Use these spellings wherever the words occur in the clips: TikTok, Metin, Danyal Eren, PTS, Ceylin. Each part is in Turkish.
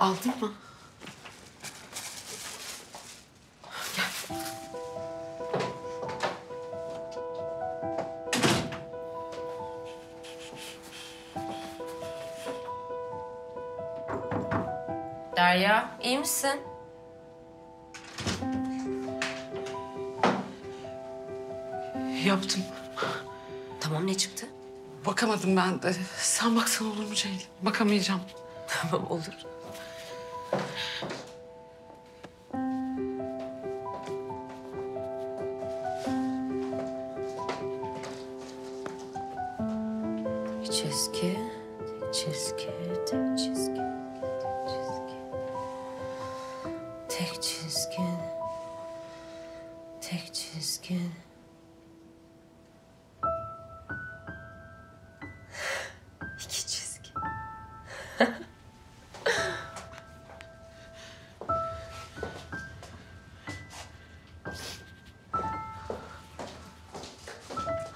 Aldın mı? Gel. Derya, iyi misin? Yaptım. Tamam, ne çıktı? Bakamadım ben de. Sen baksan olur mu Ceylin? Bakamayacağım. Tamam, olur. Çizgi, çizgi, tek çizgi, tek çizgi, tek çizgi, tek çizgi. İki çizgi.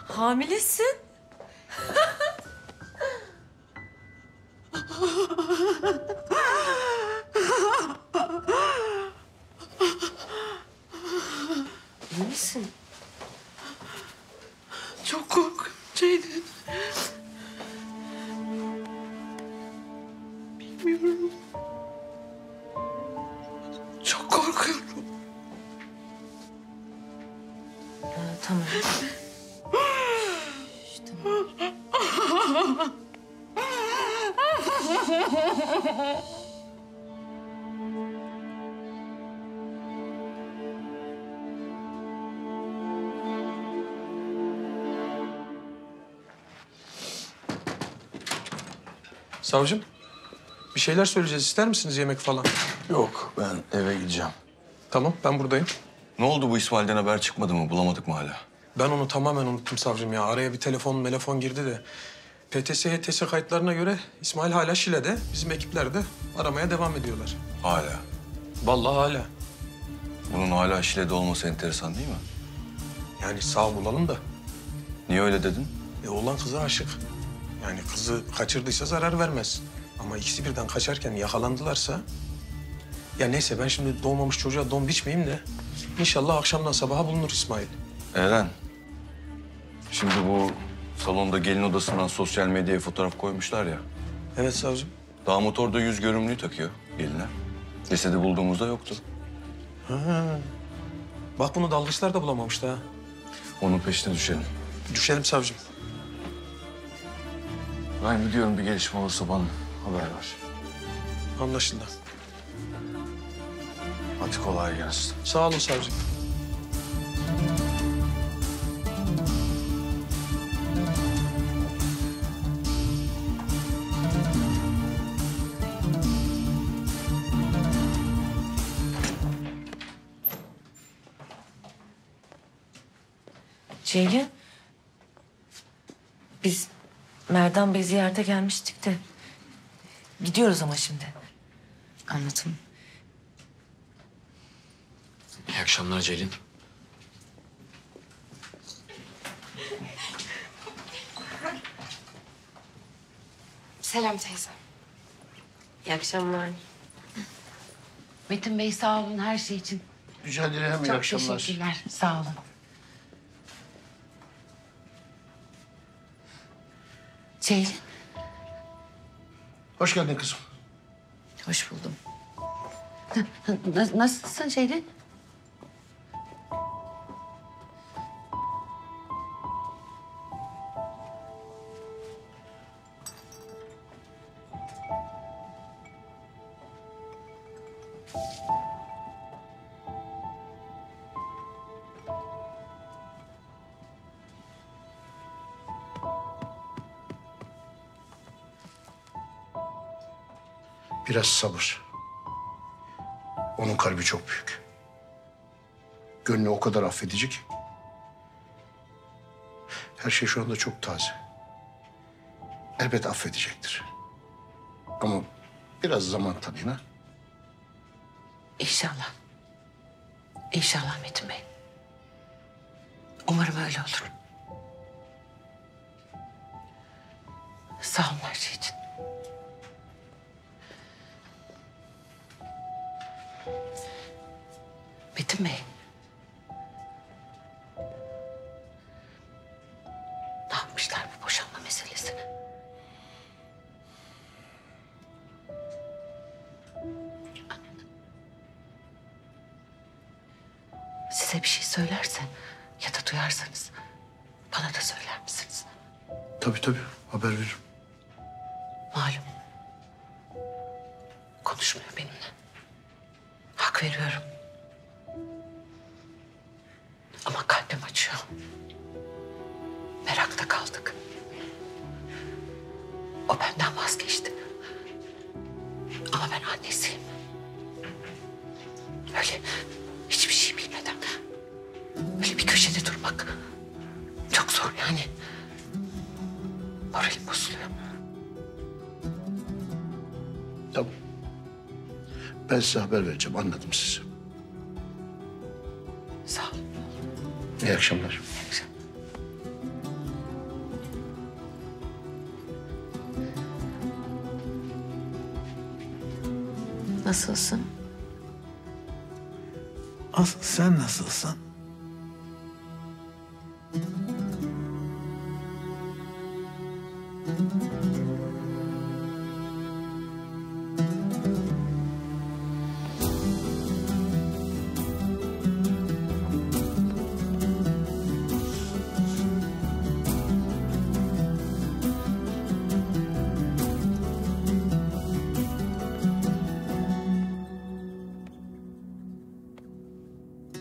Hamilesin. İyi misin? Çok korkunç Ceylin. Bilmiyorum. Çok korkuyorum. Tamam. Savcım, bir şeyler söyleyeceğiz. İster misiniz yemek falan? Yok, ben eve gideceğim. Tamam, ben buradayım. Ne oldu bu İsmail'den haber çıkmadı mı? Bulamadık mı hala? Ben onu tamamen unuttum savcım ya. Araya bir telefon girdi de. PTS kayıtlarına göre İsmail hala Şile'de, bizim ekipler de aramaya devam ediyorlar. Hala? Vallahi hala. Bunun hala Şile'de olması enteresan değil mi? Yani sağ bulalım da. Niye öyle dedin? Oğlan kıza aşık. Yani kızı kaçırdıysa zarar vermez. Ama ikisi birden kaçarken yakalandılarsa... Ya neyse ben şimdi doğmamış çocuğa don biçmeyeyim de... İnşallah akşamdan sabaha bulunur İsmail. Eren, şimdi bu... Salonda gelin odasından sosyal medyaya fotoğraf koymuşlar ya. Evet savcım. Daha motorda yüz görümlüğü takıyor geline. Lisede bulduğumuzda yoktu. Ha. Bak bunu dalgıçlar da bulamamıştı ha. Onun peşine düşelim. Düşelim savcım. Ben gidiyorum, bir gelişme olursa bana haber ver. Anlaşıldı. Hadi kolay gelsin. Sağ olun savcım. Ceylin, biz Merdan Bey ziyarete gelmiştik de gidiyoruz ama şimdi. Anlatın. İyi akşamlar Ceylin. Selam teyze. İyi akşamlar. Metin Bey sağ olun her şey için. Rica ederim, iyi akşamlar. Çok teşekkürler, sağ olun. Ceylin. Hoş geldin kızım. Hoş buldum. Nasılsın Ceylin? Biraz sabır. Onun kalbi çok büyük. Gönlü o kadar affedici ki. Her şey şu anda çok taze. Elbet affedecektir. Ama biraz zaman tanıyın ha. İnşallah. İnşallah Metin Bey. Umarım öyle olur. Sağ olun her şey için. Metin Bey. Ne yapmışlar bu boşanma meselesini? Size bir şey söylerse ya da duyarsanız bana da söyler misiniz? Tabii tabii, haber veririm. Malum. Konuşmuyor benimle. Hak veriyorum. Ama kalbim açıyor. Merakta kaldık. O benden vazgeçti. Ama ben annesiyim. Öyle hiçbir şey bilmeden öyle bir köşede durmak çok zor yani. Moralim bozuluyor. Tamam. Ben size haber vereceğim. Anladım sizi. Sağ ol. İyi akşamlar. İyi akşamlar. Nasılsın? Asıl sen nasılsın?